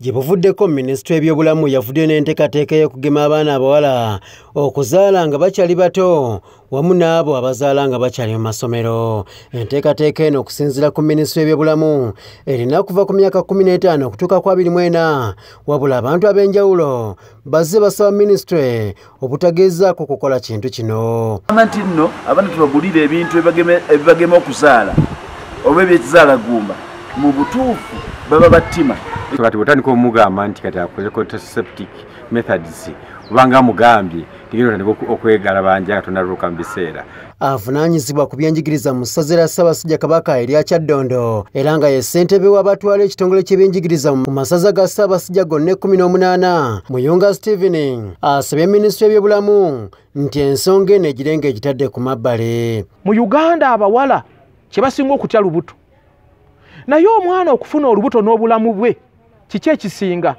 Gye buvuddeko Minisitule y'ebyobulamu yavudde n'enteekateeka y'okugema abaana abawala okuzaala nga bakyali bato wamu n'abo abazaala nga bakyali mu masomero. Enteekateeka eno okusinziira ku Minisitule y'ebyobulamu erina kuva ku myaka 15 okutuuka ku 24, wabula abantu ab'enjawulo bazze basaba Minisitule obutagezzaako kukola kintu kino. Amanti nno abaana tubagulira ebintu ebibagema okuzaala oba eby'ekizaala gumba mu butuufu baba battima. Kati botandika omugamba nti kati akoze contraceptive methods kubanga mugambye tigero tandika okwegala banja katondaluka mbiseera. Avunaanyizibwa ku byenjigiriza mu ssaza lya Ssaabasajja Kabaka erya Kyaddondo era nga ye ssentebe w'abatwala ekitongole ky'ebyenjigiriza mu masaza ga Ssaabasajja gonna 18, Muyunga Stephen asabye Minisitule y'ebyobulamu nti ensonga eno egirenge egitadde ku mabbale. Mu Uganda abawala kye basinga okutya lubuto, naye omwana okufuna olubuto n'obulamu bwe kiki ekisinga?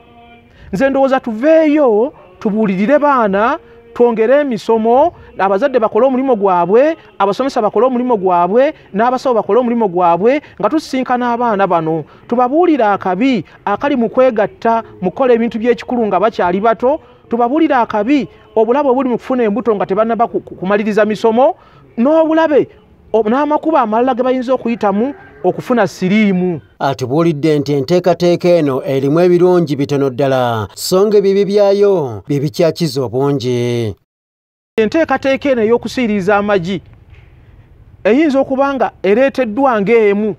Nze ndowooza tuveeyo tubuulirire baana, twongere emisomo, abazadde bakole omulimu gwabwe, abasomesa bakole omulimu gwabwe, n'abasawo bakole omulimu gwabwe, nga tusinkana abaana bano tubabuulire akabi akali mu kwegatta mu kukola ebintu by'ekikulu nga bakyali bato, tubabuulire akabi obulabe obuli mu kufuna embuto nga tebannaba kumaliriza misomo, n'obulabe n'amakuba amalala ge bayinza okuyitamu okufuna siriimu. Atubuulidde nti enteekateeka eno erimu ebirungi bitono ddala so ng'ebibi byayo bye bikyakiza obungi. Enteekateeka eno ey'okusiiriiza amagi eyinza okuba nga ereeteddwa ng'emu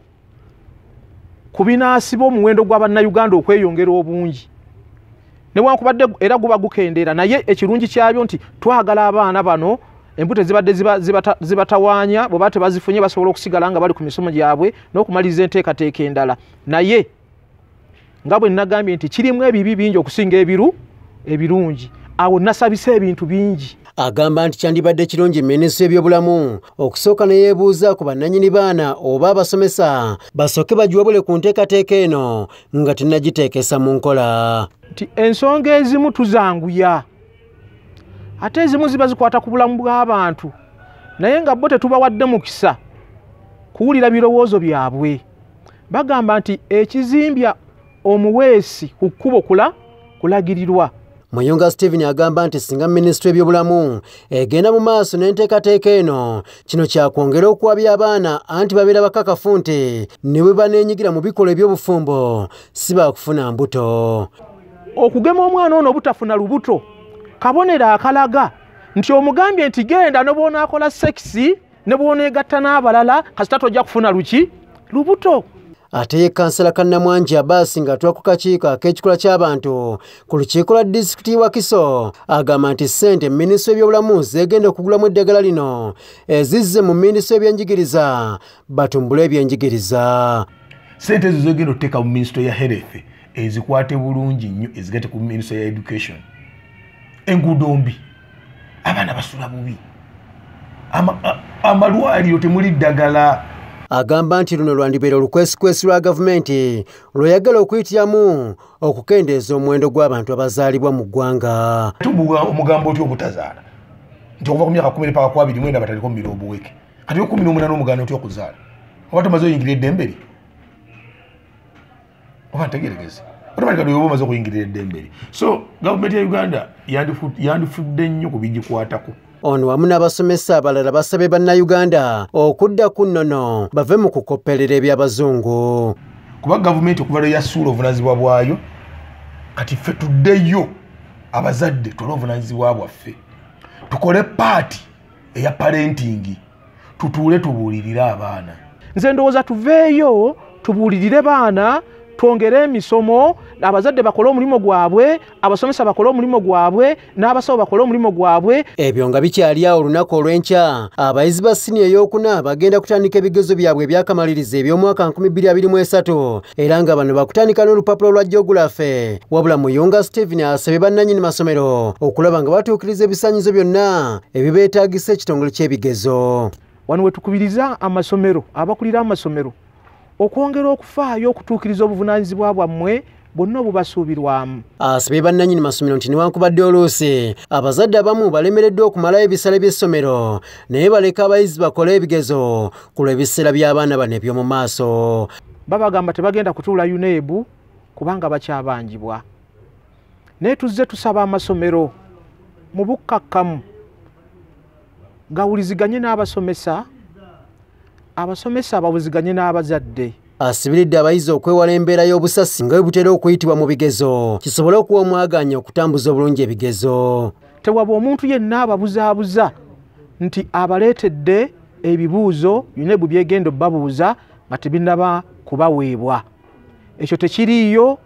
ku binaasiba omuwendo gw'Abannayuganda okweyongera obungi. Newankubadde era guba gukendeera, naye ekirungi kyabyo nti twagala abaana bano embuto zibadde zibatawaanya bw'aba tebazifunye basobola okusigala nga bali ku misomo gyabwe n'okumaliriza enteekateeka endala. Naye nga bwe nnagambye nti kirimu ebibi bingi okusinga ebirungi, awo nasabise ebintu bingi. Agamba nti kyandibadde kirungi Minisitule y'ebyobulamu okusooka ne yeebuuza ku bannannyini baana oba abasomesa basooke bagiwabule ku nteekateeka eno nga tennagiteekesa mu nkola. Nti ensonga ezimu tuzanguya, ate ezimu ziba zikwata ku bulamu bw'abantu, naye nga bo tetubawadde mukisa kuwulira birowoozo byabwe. Bagamba nti ekizimbya omuweesi ku kkubo kulagirirwa. Muyunga Stephen agamba nti singa Minisitule y'ebyobulamu egenda mu maaso n'enteekateeka eno, kino kyakwongera okuwabya abaana anti babeera bakakafu nti ne bwe baneenyigira mu bikolwa eby'obufumbo si bakufuna mbuto. Okugema omwana ono obutafuna lubuto kabonero akalaga nti omugambye nti genda n'obona akola sekisi ne bw'oneegatta n'abalala kasita tojja kufuna luki lubuto. Ate ye Kansala Kannamwangi Abbas ng'atula ku kakiiko ak'ekikula ky'abantu ku lukiiko lwa disitulikiti Wakiso agamba nti ssente Minisitule y'ebyobulamu zeegenda okugulamu eddagala lino ezizze mu Minisitule y'ebyenjigiriza batumbule ebyenjigiriza. Ssente ezo zeegenda oteeka mu Minisitule ya Health ezikwate bulungi nnyo ezigate ku Minisitule ya Education. Enguudo mbi, abaana basula bubi, amalwaliro temuli ddagala. Agamba nti luno lwandibeera olukwesikwesi lwa gavumenti lweyagala okuyitiramu okukendeeza omuwendo gw'abantu abazaalibwa mu ggwanga. Tubuwa omugambo otyo ogutazaala nti okuva ku myaka 10 paka ku 24 batandika omubiri obuweke, kati 18 omugaana otyo okuzaala oba tomaze oyingirira eddembe lye oba ntegeregeze. So gavumenti ya Uganda yandifudde nnyo ku bigikwatako. Ono wamu n'abasomesa abalala basabye bannayuganda okudda ku nnono bave mu kukopperera eby'abazungu, kuba gavumenti okuva lwe yasuula obuvunaanyizibwa bwayo, kati ffe tuddeyo abazadde tulina obuvunaanyizibwa bwaffe, tukole paati eya parentingi, tutuule tubuulirire abaana. Nze ndowooza tuveeyo tubuulirire baana, twongere emisomo, abazadde bakole omulimu gwabwe, abasomesa bakole omulimu gwabwe, n'abasawo bakole omulimu gwabwe. Ebyo nga bikyali awo olunaku olw'enkya, abayizi ba siniya ey'okuna bagenda kutandika ebigezo byabwe ebyakamaliriza eby'omwaka 2023 era nga bano bakutandika n'olupapula lwa jogulafe. Wabula Muyunga Stephen asabye bannannyini masomero okulaba nga batuukiriza ebisaanyizo byonna ebibeetaagisa ekitongole ky'ebigezo. Wano wetukubiriza amasomero, abakulira amasomero okwongera okufaayo okutuukiriza obuvunaanyizibwa bwammwe bonna obubasuubirwamu. Asabye bannannyini masomero nti newankubadde oluusi abazadde abamu balemereddwa okumalayo ebisale by'essomero, naye baleka abayizi bakole ebigezo ku lw'ebiseera by'abaana bano eby'omu maaso. Babagamba tebagenda kutuula UNEB kubanga bakyabanjibwa. Naye tuzze tusaba amasomero mu bukkakkamu gawuliziganye n'abasomesa, abasomesa abawuliziganye n'abazadde. Asibiridde abayizi okwewala embeera y'obusasi nga bwe butera okuyitibwa mu bigezo, kisobole okuwa omwagaanya okutambuza obulungi ebigezo. Tewaba omuntu yenna ababuzaabuza nti abaleetedde ebibuuzo yonna bwe byegenda obbabuuza nga tebinnaba kubaweebwa. Ekyo tekiriiyo.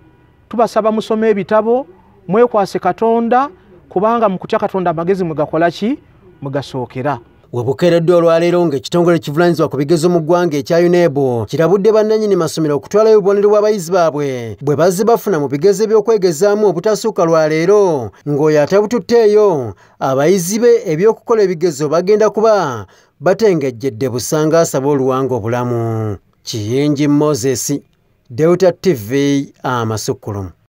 Tubasaba musome ebitabo, mwekwase Katonda, kubanga mu kutya Katonda amagezi mwegakola ki mwegasookera. Webukeeredde olwaleero ng'ekitongole ekivunaanyizibwa ku bigezo mu ggwanga ekya UNEB kirabudde bannannyini masomero okutwalayo obubonero bw'abayizi baabwe bwe bazze bafuna mu bigezo eby'okwegezaamu obutasuuka lwaleero, ng'oyo atabututteeyo abayizi be eby'okukola ebigezo bagenda kuba batengejjedde busanga, asaba oluwanga obulamu. Kiyingi Moses, Delta TV Amasukulumu.